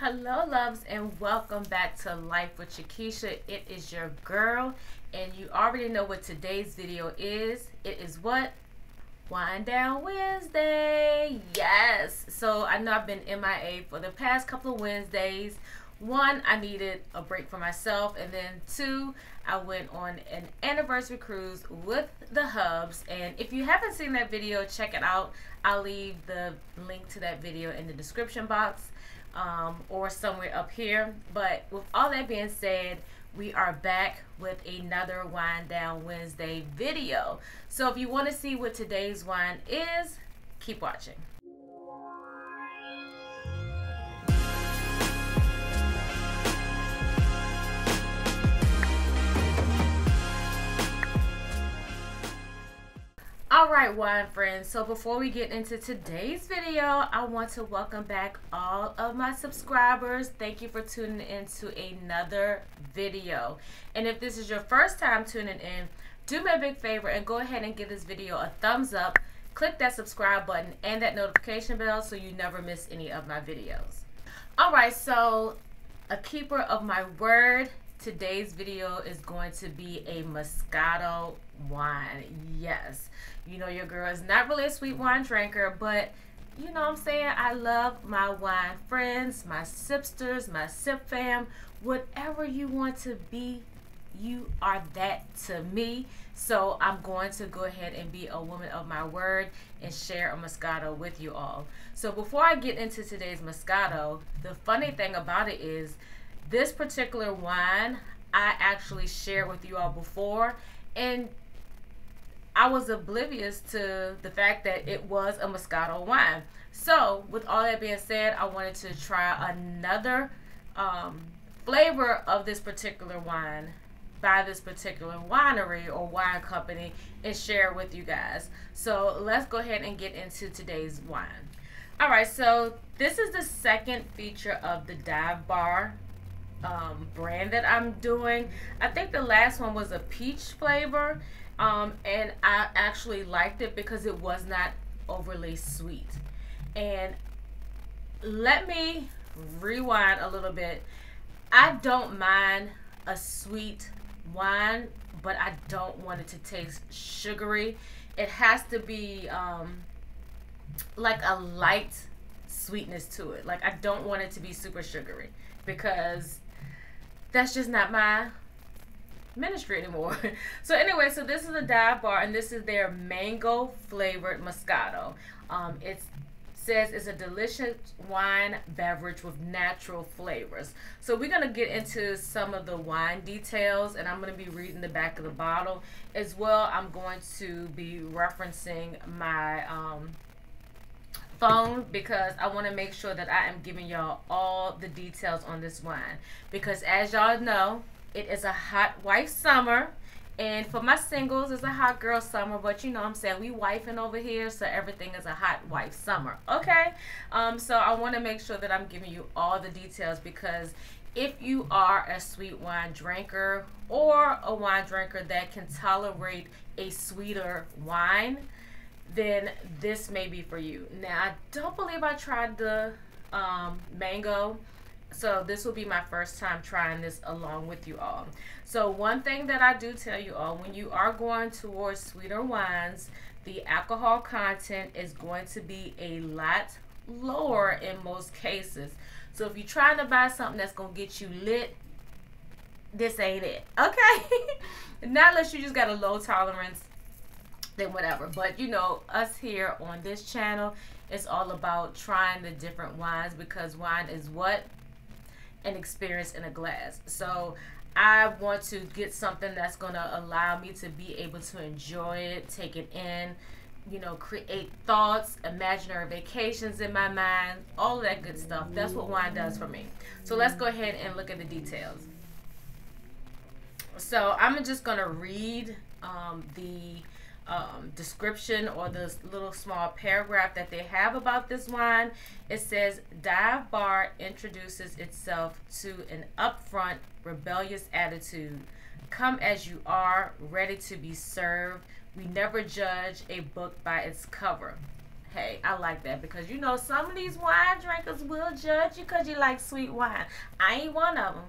Hello loves, and welcome back to Life with CheKesha. It is your girl, and you already know what today's video is. It is what? Wine Down Wednesday. Yes. So I know I've been MIA for the past couple of Wednesdays. One, I needed a break for myself, and then two, I went on an anniversary cruise with the Hubs. And if you haven't seen that video, check it out. I'll leave the link to that video in the description box. Or somewhere up here. But with all that being said, we are back with another Wine Down Wednesday video. So if you want to see what today's wine is, keep watching. Alright wine friends, so before we get into today's video, I want to welcome back all of my subscribers. Thank you for tuning in to another video. And if this is your first time tuning in, do me a big favor and go ahead and give this video a thumbs up, click that subscribe button and that notification bell so you never miss any of my videos. Alright, so a keeper of my word, today's video is going to be a Moscato wine. Yes, you know your girl is not really a sweet wine drinker, but you know what I'm saying, I love my wine friends, my sipsters, my sip fam. Whatever you want to be, you are that to me. So I'm going to go ahead and be a woman of my word and share a Moscato with you all. So before I get into today's Moscato, the funny thing about it is, this particular wine, I actually shared with you all before, and I was oblivious to the fact that it was a Moscato wine. So, with all that being said, I wanted to try another flavor of this particular wine by this particular winery or wine company and share with you guys. So, let's go ahead and get into today's wine. Alright, so this is the second feature of the Dive Bar brand that I'm doing. I think the last one was a peach flavor, and I actually liked it because it was not overly sweet. And let me rewind a little bit. I don't mind a sweet wine, but I don't want it to taste sugary. It has to be like a light sweetness to it. Like, I don't want it to be super sugary because that's just not my ministry anymore. So anyway, so this is a Dive Bar, and this is their mango flavored Moscato. It says it's a delicious wine beverage with natural flavors. So we're going to get into some of the wine details, and I'm going to be reading the back of the bottle. As well, I'm going to be referencing my phone because I want to make sure that I am giving y'all all the details on this wine, because as y'all know, it is a hot wife summer, and for my singles it's a hot girl summer, but you know what I'm saying, we wifing over here, so everything is a hot wife summer, okay? So I want to make sure that I'm giving you all the details, because if you are a sweet wine drinker or a wine drinker that can tolerate a sweeter wine, then this may be for you. Now, I don't believe I tried the mango, so this will be my first time trying this along with you all. So one thing that I do tell you all, when you are going towards sweeter wines, the alcohol content is going to be a lot lower in most cases. So if you're trying to buy something that's going to get you lit, this ain't it, okay? Not unless you just got a low tolerance, then whatever. But you know, us here on this channel, it's all about trying the different wines, because wine is what? An experience in a glass. So I want to get something that's gonna allow me to be able to enjoy it, take it in, you know, create thoughts, imaginary vacations in my mind, all that good stuff. That's what wine does for me. So let's go ahead and look at the details. So I'm just gonna read the description, or the little small paragraph that they have about this wine. It says, Dive Bar introduces itself to an upfront, rebellious attitude. Come as you are, ready to be served. We never judge a book by its cover. Hey, I like that, because you know some of these wine drinkers will judge you because you like sweet wine. I ain't one of them.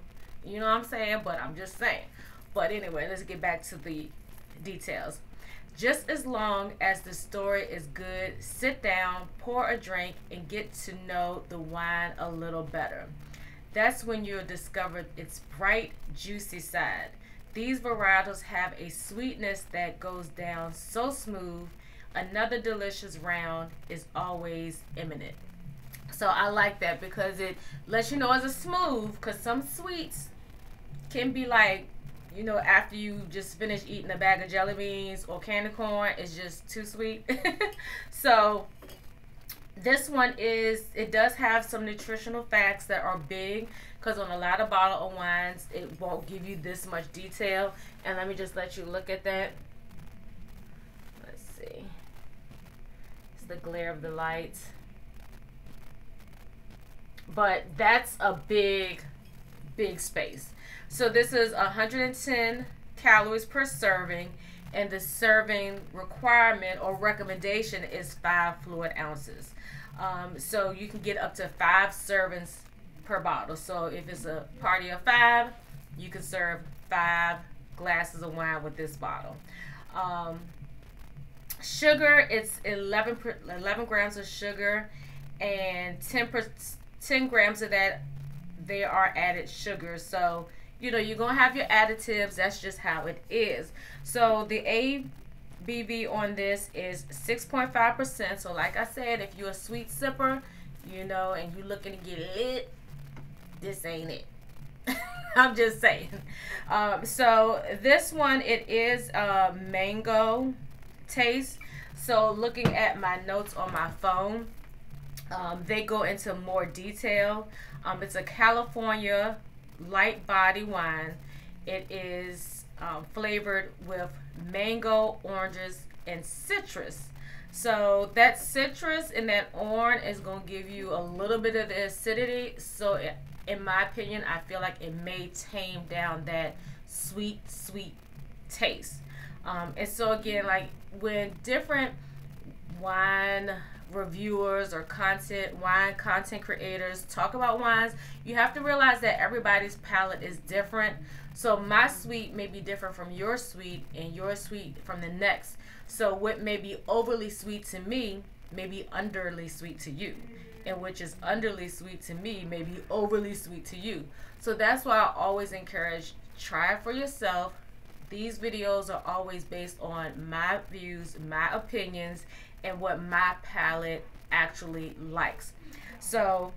You know what I'm saying? But I'm just saying. But anyway, let's get back to the details. Just as long as the story is good, sit down, pour a drink, and get to know the wine a little better. That's when you'll discover its bright, juicy side. These varietals have a sweetness that goes down so smooth. Another delicious round is always imminent. So I like that, because it lets you know it's a smooth, because some sweets can be like, you know, after you just finish eating a bag of jelly beans or candy corn, it's just too sweet. So this one is, it does have some nutritional facts that are big, because on a lot of bottle of wines, it won't give you this much detail. And let me just let you look at that. Let's see. It's the glare of the lights. But that's a big, big space. So this is 110 calories per serving, and the serving requirement or recommendation is 5 fluid ounces. So you can get up to 5 servings per bottle. So if it's a party of 5, you can serve 5 glasses of wine with this bottle. Sugar, it's 11 grams of sugar, and 10 grams of that, they are added sugar. So you know, you're going to have your additives. That's just how it is. So the ABV on this is 6.5%. So like I said, if you're a sweet sipper, you know, and you're looking to get lit, this ain't it. I'm just saying. So this one, it is a mango taste. So looking at my notes on my phone, they go into more detail. It's a California light body wine. It is flavored with mango, oranges, and citrus. So that citrus and that orange is going to give you a little bit of the acidity. So it, in my opinion, I feel like it may tame down that sweet taste. And so again, like when different wine reviewers or wine content creators talk about wines, you have to realize that everybody's palate is different. So my sweet may be different from your sweet, and your sweet from the next. So what may be overly sweet to me may be underly sweet to you, and which is underly sweet to me may be overly sweet to you. So that's why I always encourage, try it for yourself. These videos are always based on my views, my opinions, and what my palate actually likes. So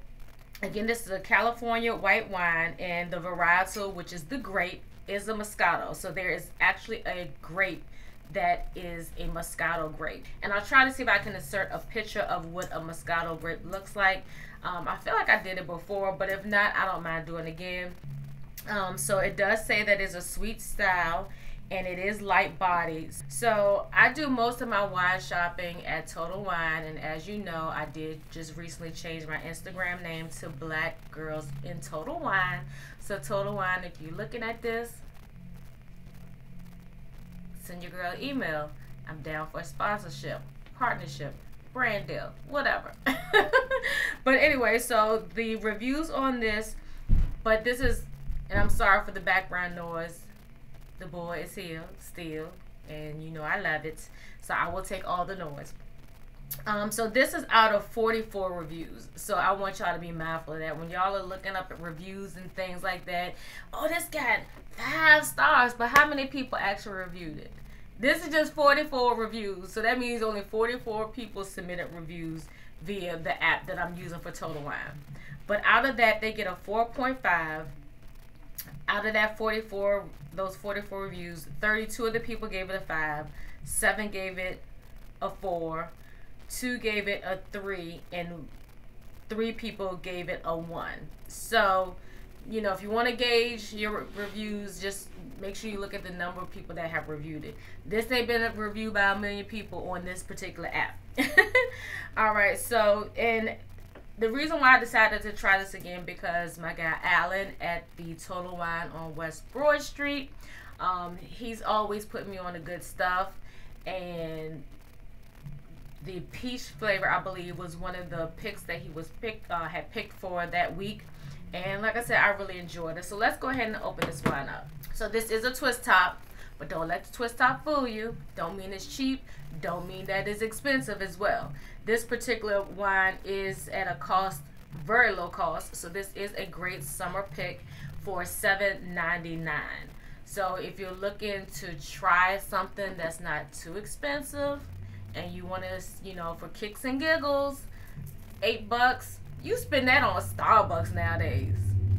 again, this is a California white wine, and the varietal, which is the grape, is a Moscato. So there is actually a grape that is a Moscato grape. And I'll try to see if I can insert a picture of what a Moscato grape looks like. I feel like I did it before, but if not, I don't mind doing it again. So it does say that it's a sweet style, and it is light bodied. So I do most of my wine shopping at Total Wine, and as you know, I did just recently change my Instagram name to Black Girls in Total Wine. So Total Wine, if you're looking at this, send your girl an email. I'm down for a sponsorship, partnership, brand deal, whatever. But anyway, so the reviews on this, but this is, and I'm sorry for the background noise. The boy is here still, and you know I love it, so I will take all the noise. So this is out of 44 reviews, so I want y'all to be mindful of that when y'all are looking up at reviews and things like that. Oh, this got 5 stars, but how many people actually reviewed it? This is just 44 reviews, so that means only 44 people submitted reviews via the app that I'm using for Total Wine. But out of that, they get a 4.5. Out of that 44, those 44 reviews, 32 of the people gave it a 5, 7 gave it a 4, 2 gave it a 3, and 3 people gave it a 1. So, you know, if you want to gauge your reviews, just make sure you look at the number of people that have reviewed it. This ain't been reviewed by a million people on this particular app. All right, so, and the reason why I decided to try this again, because my guy Alan at the Total Wine on West Broad Street, he's always putting me on the good stuff, and The peach flavor, I believe, was one of the picks that he was had picked for that week. And like I said, I really enjoyed it. So let's go ahead and open this wine up. So this is a twist top, but don't let the twist top fool you. Don't mean it's cheap. Don't mean that it's expensive as well. This particular wine is at a cost, very low cost. So this is a great summer pick for $7.99. So if you're looking to try something that's not too expensive and you want to, you know, for kicks and giggles, $8, you spend that on Starbucks nowadays.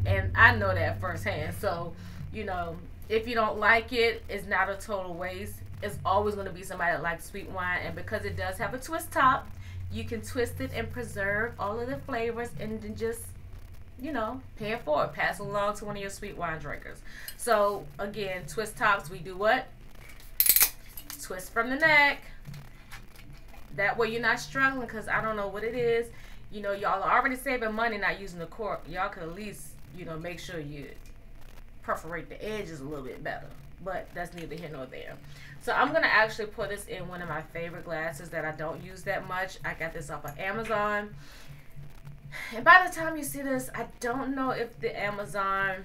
And I know that firsthand. So, you know, if you don't like it, it's not a total waste. It's always going to be somebody that likes sweet wine. And because it does have a twist top, you can twist it and preserve all of the flavors and then just, you know, pay it forward. Pass it along to one of your sweet wine drinkers. So, again, twist tops, we do what? Twist from the neck. That way you're not struggling, because I don't know what it is. You know, y'all are already saving money not using the cork. Y'all could at least, you know, make sure you perforate the edges a little bit better. But that's neither here nor there. So I'm going to actually pour this in one of my favorite glasses that I don't use that much. I got this off of Amazon. And by the time you see this, I don't know if the Amazon...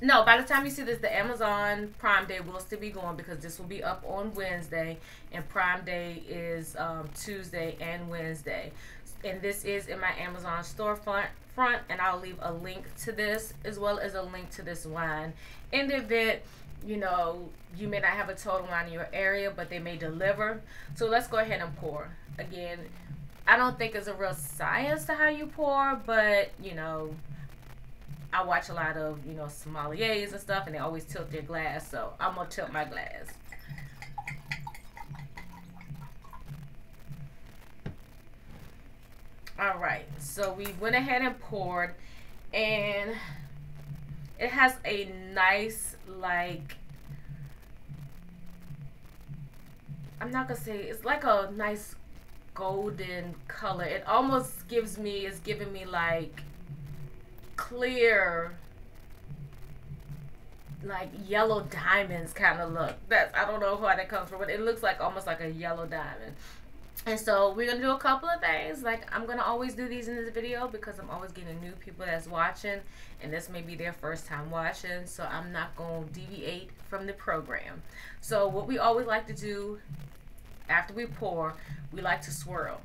No, by the time you see this, the Amazon Prime Day will still be going, because this will be up on Wednesday. And Prime Day is Tuesday and Wednesday. And this is in my Amazon storefront, and I'll leave a link to this as well as a link to this wine. In the event, you know, you may not have a total wine in your area, but they may deliver. So let's go ahead and pour. Again, I don't think it's a real science to how you pour, but, you know, I watch a lot of, you know, sommeliers and stuff, and they always tilt their glass, so I'm going to tilt my glass. All right, so we went ahead and poured, and it has a nice, like, I'm not going to say, it's like a nice golden color. It almost gives me, it's giving me like clear, like yellow diamonds kind of look. That's, I don't know where that comes from, but it looks like almost like a yellow diamond. And so we're going to do a couple of things. Like, I'm going to always do these in this video because I'm always getting new people that's watching. And this may be their first time watching. So I'm not going to deviate from the program. So what we always like to do after we pour, we like to swirl.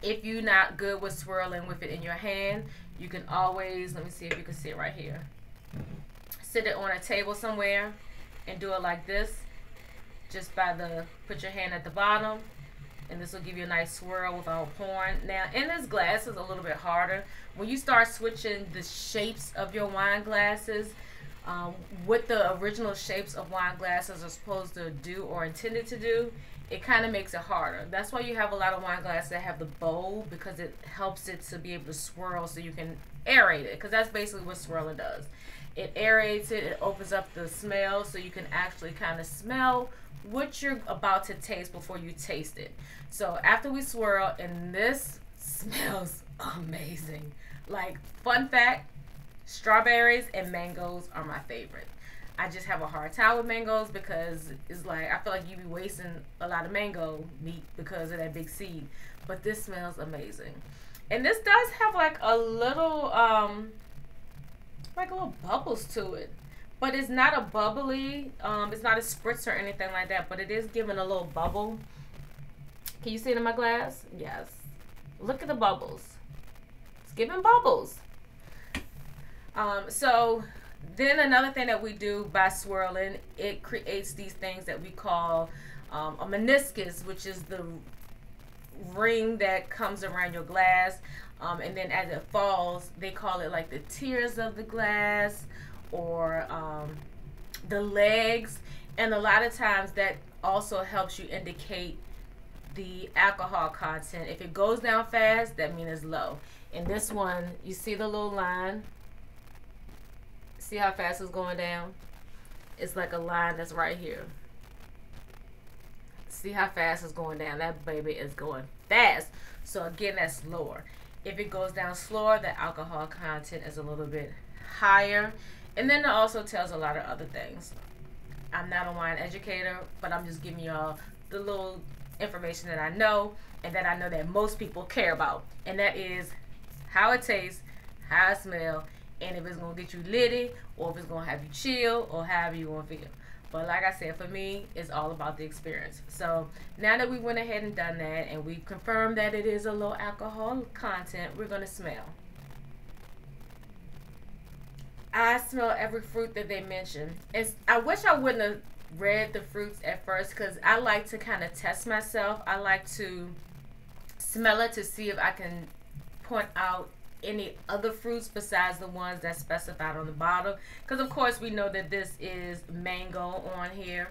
If you're not good with swirling with it in your hand, you can always, let me see if you can see it right here. Sit it on a table somewhere and do it like this. Just by the, put your hand at the bottom. And this will give you a nice swirl without pouring. Now, in this glass is a little bit harder. When you start switching the shapes of your wine glasses, what the original shapes of wine glasses are supposed to do or intended to do, it kind of makes it harder. That's why you have a lot of wine glasses that have the bowl, because it helps it to be able to swirl so you can aerate it, because that's basically what swirling does. It aerates it, it opens up the smell so you can actually kind of smell what you're about to taste before you taste it. So after we swirl, and this smells amazing. Like, fun fact, strawberries and mangoes are my favorite. I just have a hard time with mangoes because it's like, I feel like you be wasting a lot of mango meat because of that big seed. But this smells amazing. And this does have like a little bubbles to it. But it's not a bubbly, it's not a spritz or anything like that, but it is giving a little bubble. Can you see it in my glass? Yes. Look at the bubbles. It's giving bubbles. So then another thing that we do by swirling, it creates these things that we call a meniscus, which is the ring that comes around your glass. And then as it falls, they call it like the tears of the glass, or the legs. And a lot of times that also helps you indicate the alcohol content. If it goes down fast, that means it's low. And this one, you see the little line? See how fast it's going down? It's like a line that's right here. See how fast it's going down? That baby is going fast. So again, that's lower. If it goes down slower, the alcohol content is a little bit higher. And then it also tells a lot of other things. I'm not a wine educator, but I'm just giving y'all the little information that I know and that I know that most people care about, and that is how it tastes, how it smells, and if it's going to get you litty or if it's going to have you chill or however you want to feel. But like I said, for me, it's all about the experience. So now that we went ahead and done that and we've confirmed that it is a low alcohol content, we're going to smell. I smell every fruit that they mentioned. It's, I wish I wouldn't have read the fruits at first because I like to kind of test myself. I like to smell it to see if I can point out any other fruits besides the ones that's specified on the bottle, because of course we know that this is mango on here,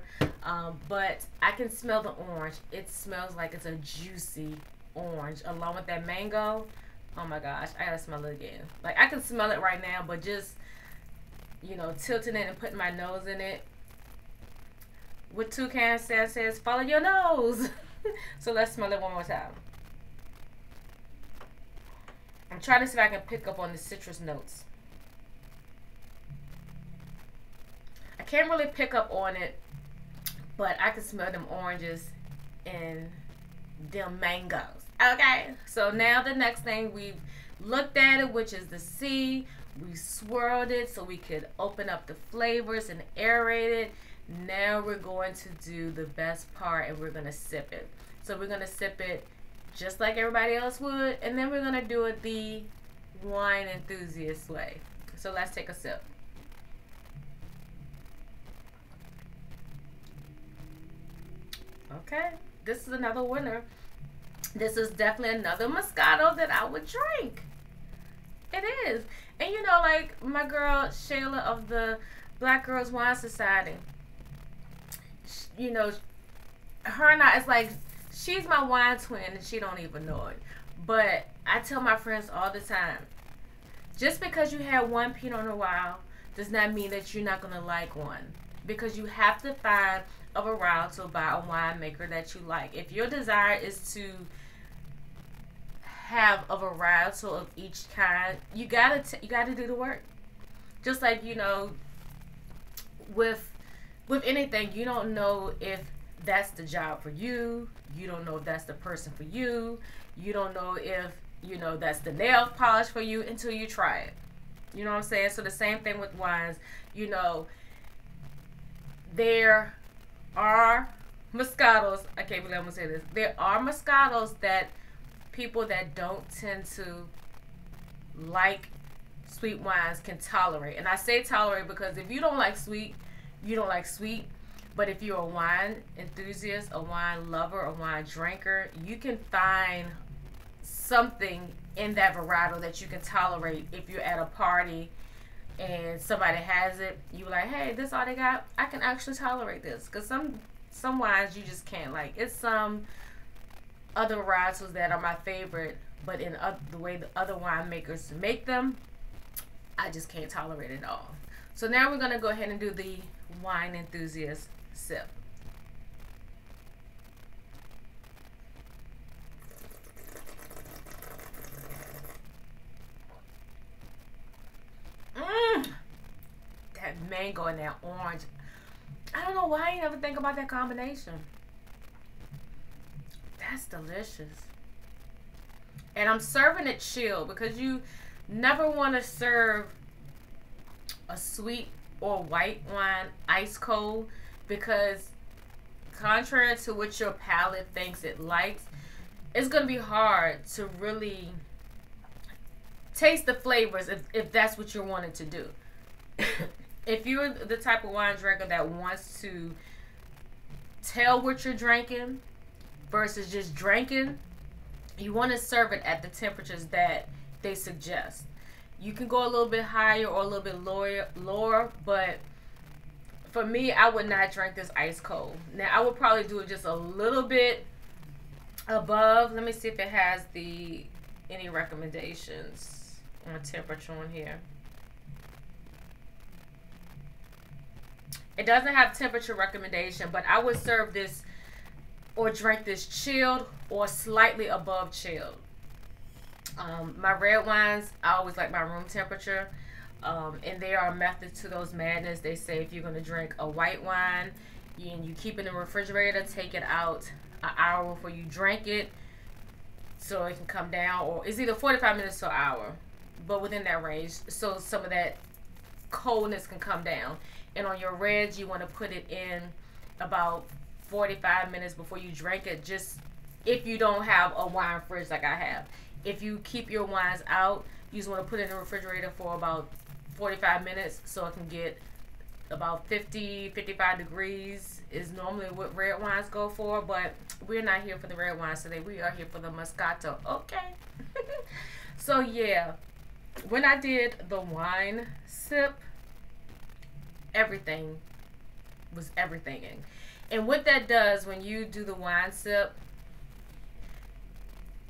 but I can smell the orange. It smells like it's a juicy orange along with that mango. Oh my gosh, I gotta smell it again. Like, I can smell it right now, but just, you know, tilting it and putting my nose in it. What Toucan says, follow your nose. So let's smell it one more time. I'm trying to see if I can pick up on the citrus notes. I can't really pick up on it, but I can smell them oranges and them mangoes. Okay, so now the next thing, we've looked at it, which is the C. We swirled it so we could open up the flavors and aerate it. Now we're going to do the best part and we're going to sip it. So we're going to sip it just like everybody else would, and then we're going to do it the wine enthusiast way. So let's take a sip. Okay, this is another winner. This is definitely another Moscato that I would drink. It is. And you know, like my girl Shayla of the Black Girls Wine Society, you know, her and I, it's like, she's my wine twin and she don't even know it. But I tell my friends all the time, just because you had one Pinot Noir does not mean that you're not going to like one. Because you have to find a varietal by a winemaker that you like. If your desire is to have a varietal of each kind, you gotta do the work. Just like, you know, with anything, you don't know if that's the job for you. You don't know if that's the person for you. You don't know if, you know, that's the nail polish for you until you try it. You know what I'm saying? So the same thing with wines. You know, there are Moscatos. I can't believe I'm gonna say this. There are Moscatos that people that don't tend to like sweet wines can tolerate. And I say tolerate because if you don't like sweet, you don't like sweet. But if you're a wine enthusiast, a wine lover, a wine drinker, you can find something in that varietal that you can tolerate. If you're at a party and somebody has it, you're like, hey, this all they got? I can actually tolerate this. Because some wines you just can't like. It's some other varietals that are my favorite, but in the way the other winemakers make them, I just can't tolerate it all. So now we're going to go ahead and do the wine enthusiast sip. That mango and that orange. I don't know why I ain't ever think about that combination. That's delicious. And I'm serving it chilled because you never want to serve a sweet or white wine ice cold, because contrary to what your palate thinks it likes, it's gonna be hard to really taste the flavors if that's what you're wanting to do. If you're the type of wine drinker that wants to tell what you're drinking versus just drinking, you want to serve it at the temperatures that they suggest. You can go a little bit higher or a little bit lower, but for me, I would not drink this ice cold. Now, I would probably do it just a little bit above. Let me see if it has any recommendations on temperature on here. It doesn't have temperature recommendation, but I would serve this or drink this chilled or slightly above chilled. My red wines, I always like my room temperature, and there are methods to those madness. They say if you're going to drink a white wine and you keep it in the refrigerator, take it out an hour before you drink it, so it can come down, or it's either 45 minutes to an hour, but within that range, so some of that coldness can come down. And on your reds, you want to put it in about 45 minutes before you drink it, just if you don't have a wine fridge like I have. If you keep your wines out, you just want to put it in the refrigerator for about 45 minutes so it can get about 50, 55 degrees is normally what red wines go for, but we're not here for the red wines today. We are here for the Moscato. Okay. So, yeah, when I did the wine sip, everything was everything. And what that does when you do the wine sip,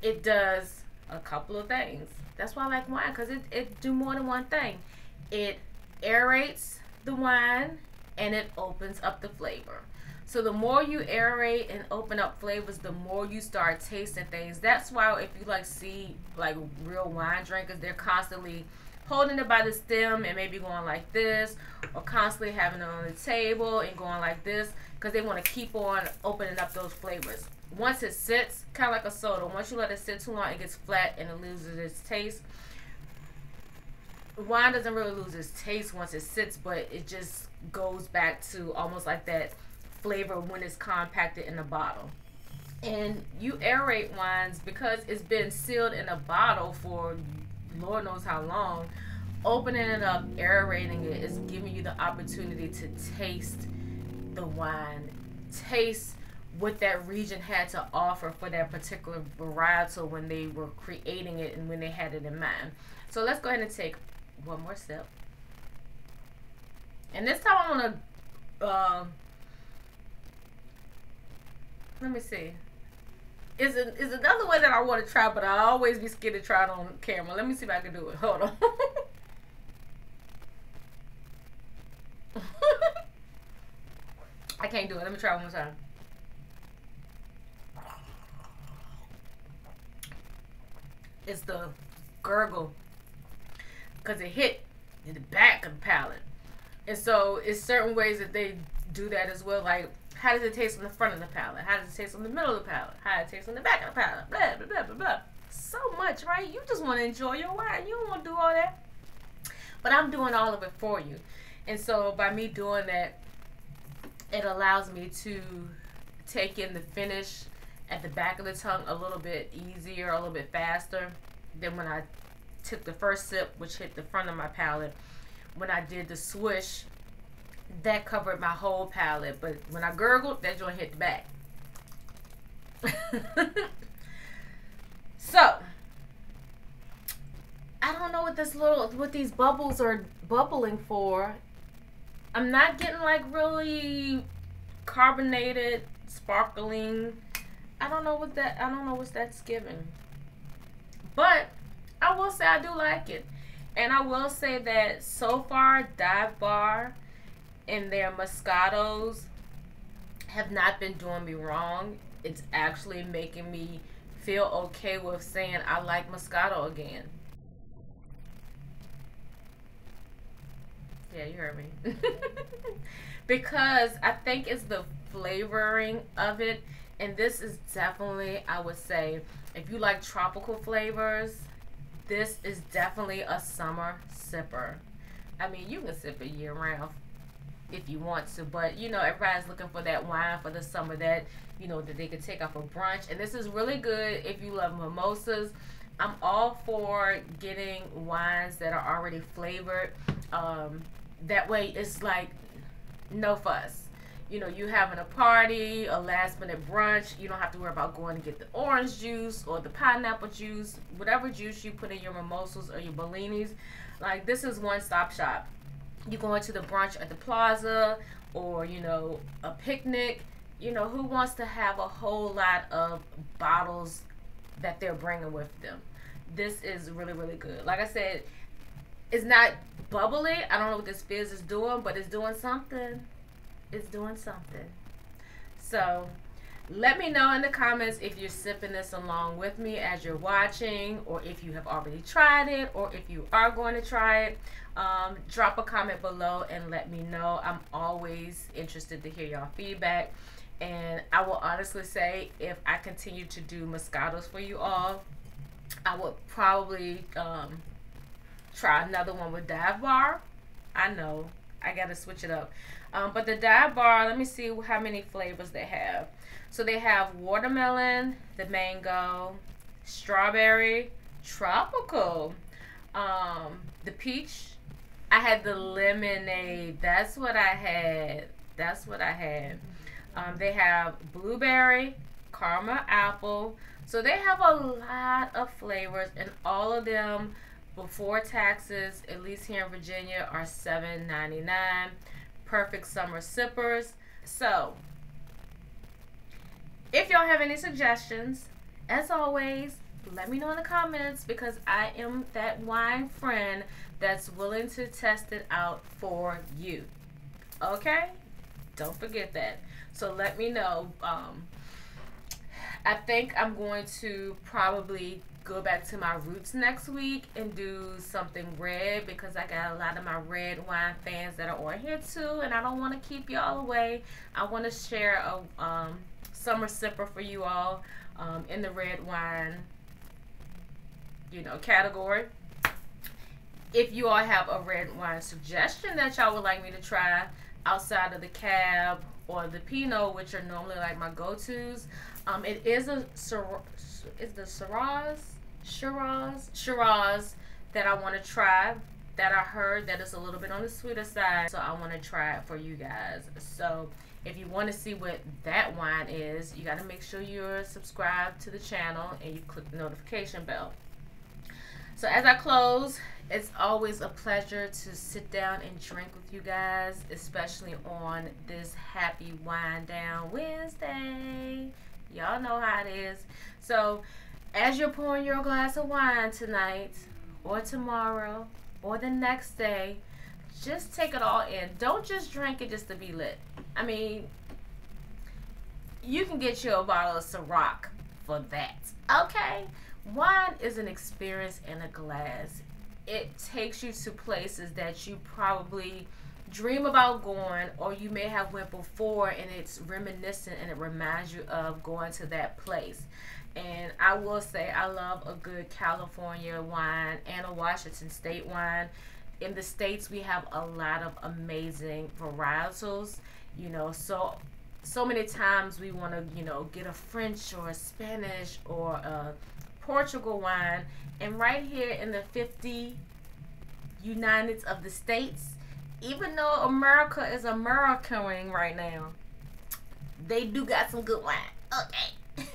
it does a couple of things. That's why I like wine, because it do more than one thing. It aerates the wine and it opens up the flavor. So the more you aerate and open up flavors, the more you start tasting things. That's why if you see real wine drinkers, they're constantly holding it by the stem and maybe going like this, or constantly having it on the table and going like this, because they want to keep on opening up those flavors. Once it sits, kind of like a soda, once you let it sit too long, it gets flat and it loses its taste. Wine doesn't really lose its taste once it sits, but it just goes back to almost like that flavor when it's compacted in a bottle. And you aerate wines because it's been sealed in a bottle for Lord knows how long. Opening it up, aerating it, is giving you the opportunity to taste the wine, taste what that region had to offer for that particular varietal when they were creating it and when they had it in mind. So let's go ahead and take one more sip. And this time I'm going to, let me see. It's another one that I want to try, but I always be scared to try it on camera. Let me see if I can do it. Hold on. I can't do it. Let me try one more time. It's the gurgle, because it hit in the back of the palate. And so it's certain ways that they do that as well. Like, how does it taste on the front of the palate? How does it taste on the middle of the palate? How does it taste on the back of the palate? Blah, blah, blah, blah, blah. So much, right? You just want to enjoy your wine. You don't want to do all that. But I'm doing all of it for you. And so by me doing that, it allows me to take in the finish at the back of the tongue a little bit easier, a little bit faster than when I took the first sip, which hit the front of my palate. When I did the swish, that covered my whole palate, but when I gurgled, that joint hit the back. So I don't know what this little, what these bubbles are bubbling for. I'm not getting like really carbonated, sparkling. I don't know what that, I don't know what that's giving. But I will say I do like it. And I will say that so far, Dive Bar and their Moscatos have not been doing me wrong. It's actually making me feel okay with saying I like Moscato again. Yeah, you heard me. Because I think it's the flavoring of it. And this is definitely, I would say, if you like tropical flavors, this is definitely a summer sipper. I mean, you can sip it year round if you want to, but you know, everybody's looking for that wine for the summer that, you know, that they could take off a brunch. And this is really good if you love mimosas. I'm all for getting wines that are already flavored. That way it's like no fuss. You know, you having a party, a last minute brunch, you don't have to worry about going to get the orange juice or the pineapple juice, whatever juice you put in your mimosas or your bellinis. Like, this is one stop shop. You going to the brunch at the plaza, or, you know, a picnic. You know, who wants to have a whole lot of bottles that they're bringing with them? This is really, really good. Like I said, it's not bubbly. I don't know what this fizz is doing, but it's doing something. It's doing something. So let me know in the comments if you're sipping this along with me as you're watching, or if you have already tried it, or if you are going to try it. Drop a comment below and let me know. I'm always interested to hear y'all feedback. And I will honestly say, if I continue to do Moscatos for you all, I would probably try another one with Dive Bar. I know, I gotta switch it up. But the Dive Bar, let me see how many flavors they have. So they have watermelon, the mango, strawberry, tropical, the peach. I had the lemonade. That's what I had. That's what I had. They have blueberry, caramel apple. So they have a lot of flavors, and all of them before taxes, at least here in Virginia, are $7.99. Perfect summer sippers. So if y'all have any suggestions, as always, let me know in the comments, because I am that wine friend that's willing to test it out for you. Okay? Don't forget that. So let me know. I think I'm going to probably go back to my roots next week and do something red, because I got a lot of my red wine fans that are on here too, and I don't want to keep y'all away. I want to share a summer sipper for you all in the red wine, you know, category. If you all have a red wine suggestion that y'all would like me to try outside of the cab or the Pinot, which are normally like my go-tos, it is a Shiraz that I want to try, that I heard that is a little bit on the sweeter side, so I want to try it for you guys. So if you want to see what that wine is, you got to make sure you're subscribed to the channel and you click the notification bell. So as I close, it's always a pleasure to sit down and drink with you guys, especially on this happy Wine Down Wednesday. Y'all know how it is. So as you're pouring your glass of wine tonight or tomorrow or the next day, just take it all in. Don't just drink it just to be lit. I mean, you can get you a bottle of Syrah for that, okay? Wine is an experience in a glass. It takes you to places that you probably dream about going, or you may have went before, and it's reminiscent and it reminds you of going to that place. And I will say, I love a good California wine and a Washington State wine. In the States, we have a lot of amazing varietals, you know, so many times we want to, you know, get a French or a Spanish or a Portugal wine, and right here in the 50 United of the States, even though America is Americaning right now, they do got some good wine, okay?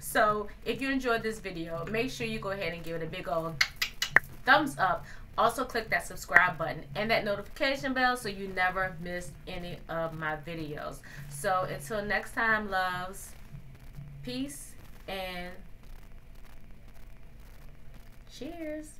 So if you enjoyed this video, make sure you go ahead and give it a big old thumbs up. Also click that subscribe button and that notification bell so you never miss any of my videos. So until next time, loves, peace, and cheers.